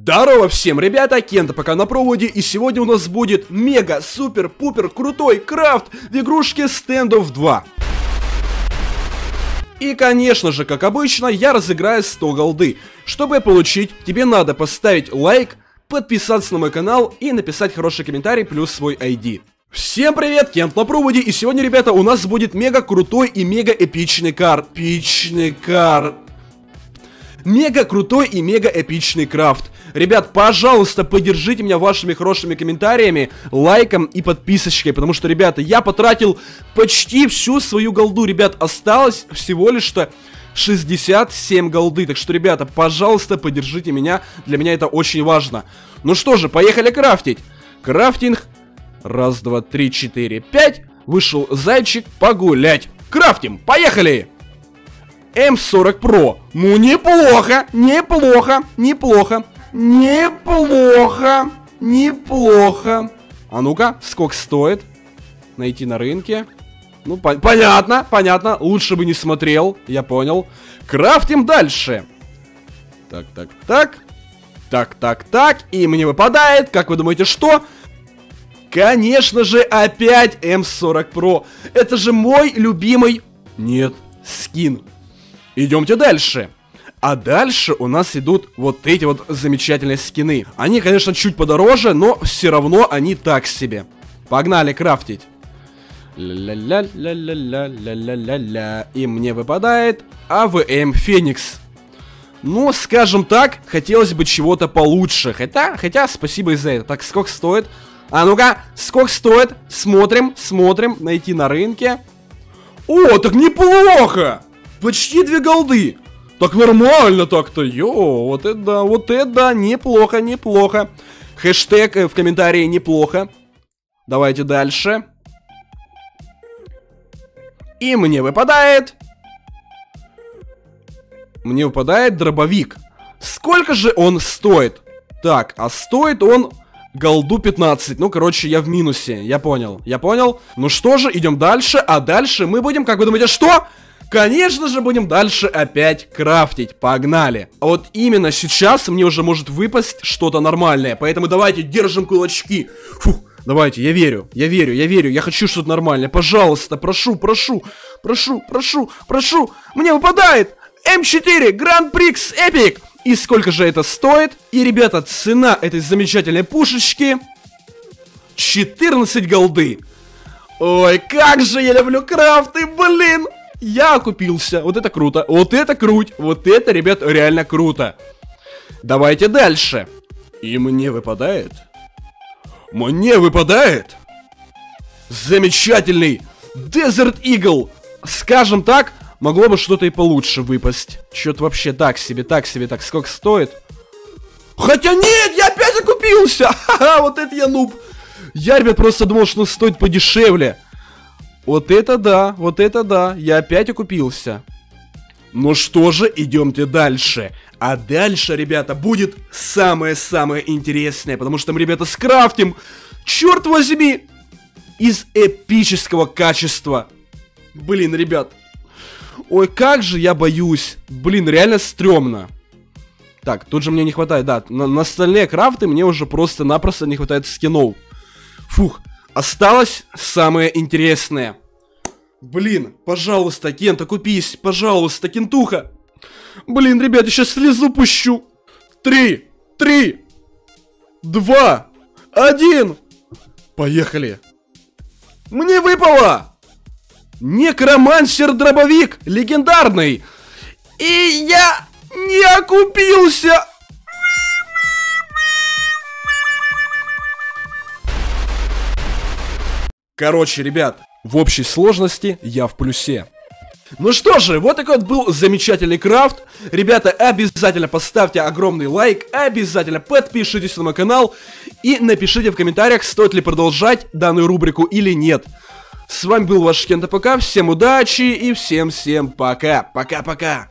Здарова всем, ребята, Kent.apk на проводе, и сегодня у нас будет мега, супер, пупер, крутой крафт в игрушке Stand Off 2. И, конечно же, как обычно, я разыграю 100 голды. Чтобы получить, тебе надо поставить лайк, подписаться на мой канал и написать хороший комментарий плюс свой ID. Всем привет, Кент на проводе, и сегодня, ребята, у нас будет мега крутой и мега эпичный крафт. Ребят, пожалуйста, поддержите меня вашими хорошими комментариями, лайком и подписочкой, потому что, ребята, я потратил почти всю свою голду, ребят, осталось всего лишь-то 67 голды, так что, ребята, пожалуйста, поддержите меня, для меня это очень важно. Ну что же, поехали крафтить. Крафтинг, раз, два, три, четыре, пять, вышел зайчик погулять. Крафтим, поехали! М40 Pro, ну неплохо. А ну-ка, сколько стоит? Найти на рынке. Ну, понятно, лучше бы не смотрел, я понял. Крафтим дальше. Так, и мне выпадает, как вы думаете, что? Конечно же, опять М40 Pro. Это же мой любимый, нет, скин. Идемте дальше. А дальше у нас идут вот эти вот замечательные скины. Они, конечно, чуть подороже, но все равно они так себе. Погнали крафтить. И мне выпадает АВМ Феникс. Ну, скажем так, хотелось бы чего-то получше. Хотя спасибо и за это. Так, сколько стоит? А ну-ка, сколько стоит? Смотрим. Найти на рынке. О, так неплохо! Почти 2 голды. Так нормально так-то. Йо, вот это неплохо. Хэштег в комментарии неплохо. Давайте дальше. И мне выпадает... дробовик. Сколько же он стоит? Так, а стоит он... голду 15, ну короче, я в минусе. Я понял, ну что же, идем дальше, а дальше мы будем, как вы думаете, что? Конечно же, будем дальше опять крафтить, погнали. А вот именно сейчас мне уже может выпасть что-то нормальное, поэтому давайте держим кулачки. Фух, давайте, я верю, я хочу что-то нормальное, пожалуйста, прошу. Мне выпадает М4 Гран-при эпик. И сколько же это стоит? И, ребята, цена этой замечательной пушечки 14 голды. Ой, как же я люблю крафты, блин. Я окупился, вот это круто. Вот это, ребят, реально круто. Давайте дальше. И мне выпадает замечательный Desert Eagle. Скажем так, могло бы что-то и получше выпасть. Чё-то вообще так себе. Так, сколько стоит? Хотя нет, я опять закупился. Ха-ха, вот это я нуб. Я, ребят, просто думал, что стоит подешевле. Вот это да. Я опять окупился. Ну что же, идемте дальше. А дальше, ребята, будет самое-самое интересное. Потому что мы, ребята, скрафтим, черт возьми, из эпического качества. Блин, ребят. Ой, как же я боюсь. Блин, реально стрёмно. Так, тут же мне не хватает, да. На остальные крафты мне уже просто-напросто не хватает скинов. Фух, осталось самое интересное. Блин, пожалуйста, Кент, окупись. Пожалуйста, Кентуха. Блин, ребят, я сейчас слезу пущу. 3, 2, 1. Поехали. Мне выпало! Некромансер дробовик, легендарный. И я не окупился. Короче, ребят, в общей сложности я в плюсе. Ну что же, вот такой вот был замечательный крафт. Ребята, обязательно поставьте огромный лайк, обязательно подпишитесь на мой канал и напишите в комментариях, стоит ли продолжать данную рубрику или нет. С вами был ваш Кент.apk, всем удачи и всем-всем пока. Пока-пока.